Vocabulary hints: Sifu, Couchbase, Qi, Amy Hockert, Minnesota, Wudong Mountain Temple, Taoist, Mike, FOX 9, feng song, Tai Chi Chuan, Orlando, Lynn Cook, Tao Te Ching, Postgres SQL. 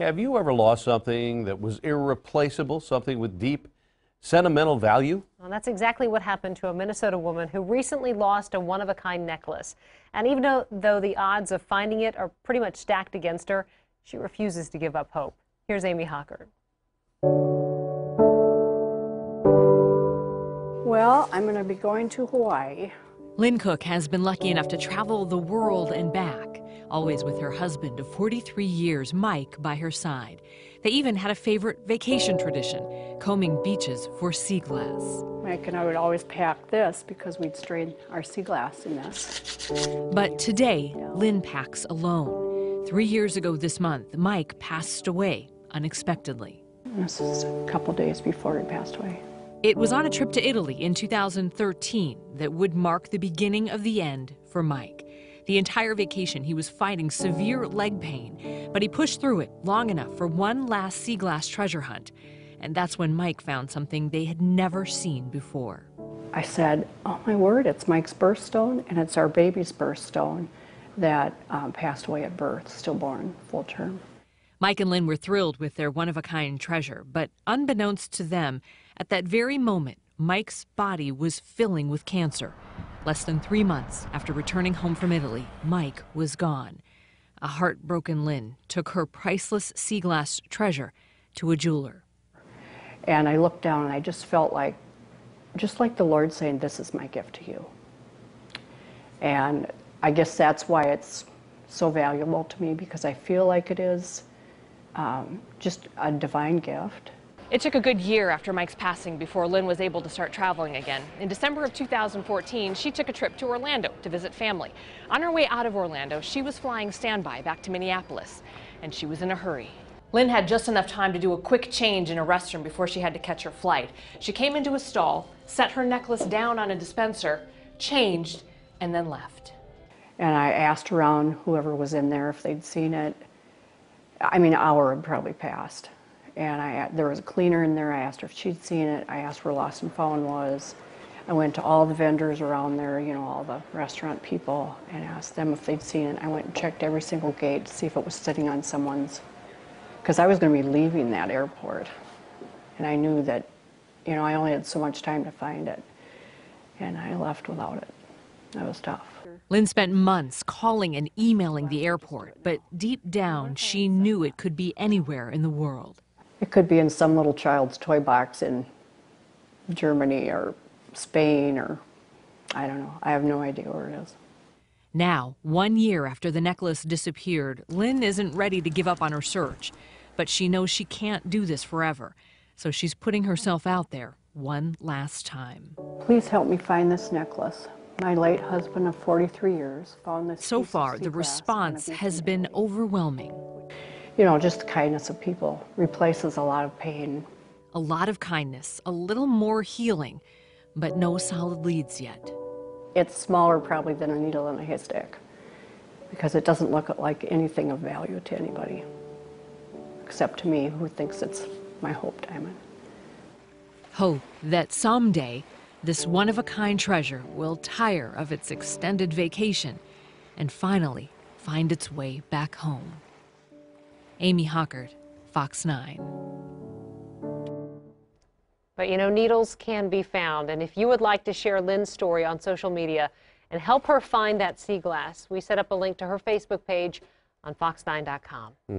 Have you ever lost something that was irreplaceable, something with deep sentimental value? Well, that's exactly what happened to a Minnesota woman who recently lost a one-of-a-kind necklace. And even though the odds of finding it are pretty much stacked against her, she refuses to give up hope. Here's Amy Hockert. Well, I'm going to be going to Hawaii. Lynn Cook has been lucky enough to travel the world and back, always with her husband of 43 years, Mike, by her side. They even had a favorite vacation tradition, combing beaches for sea glass. Mike and I would always pack this because we'd strain our sea glass in this. But today, Lynn packs alone. 3 years ago this month, Mike passed away unexpectedly. This is a couple days before he passed away. It was on a trip to Italy in 2013 that would mark the beginning of the end for Mike. The entire vacation, he was fighting severe leg pain, but he pushed through it long enough for one last sea glass treasure hunt. And that's when Mike found something they had never seen before. I said, oh my word, it's Mike's birthstone, and it's our baby's birthstone that passed away at birth, stillborn, full term. Mike and Lynn were thrilled with their one-of-a-kind treasure, but unbeknownst to them, at that very moment, Mike's body was filling with cancer. Less than 3 months after returning home from Italy, Mike was gone. A heartbroken Lynn took her priceless sea glass treasure to a jeweler. And I looked down and I just felt like, just like the Lord saying, this is my gift to you. And I guess that's why it's so valuable to me, because I feel like it is just a divine gift. It took a good year after Mike's passing before Lynn was able to start traveling again. In December of 2014, she took a trip to Orlando to visit family. On her way out of Orlando, she was flying standby back to Minneapolis, and she was in a hurry. Lynn had just enough time to do a quick change in a restroom before she had to catch her flight. She came into a stall, set her necklace down on a dispenser, changed, and then left. And I asked around whoever was in there if they'd seen it. I mean, an hour had probably passed. And there was a cleaner in there. I asked her if she'd seen it. I asked where Lost and Found was. I went to all the vendors around there, you know, all the restaurant people, and asked them if they'd seen it. I went and checked every single gate to see if it was sitting on someone's, because I was going to be leaving that airport. And I knew that, you know, I only had so much time to find it. And I left without it. That was tough. Lynn spent months calling and emailing the airport, but deep down, she knew it could be anywhere in the world. It could be in some little child's toy box in Germany or Spain, or I don't know. I have no idea where it is. Now, 1 year after the necklace disappeared, Lynn isn't ready to give up on her search, but she knows she can't do this forever. So she's putting herself out there one last time. Please help me find this necklace. My late husband of 43 years found this. So far, the response has been overwhelming. You know, just the kindness of people replaces a lot of pain. A lot of kindness, a little more healing, but no solid leads yet. It's smaller probably than a needle in a haystack, because it doesn't look like anything of value to anybody, except to me, who thinks it's my hope diamond. Hope that someday this one-of-a-kind treasure will tire of its extended vacation and finally find its way back home. Amy Hockert, Fox 9. But you know, needles can be found, and if you would like to share Lynn's story on social media and help her find that sea glass, we set up a link to her Facebook page on fox9.com.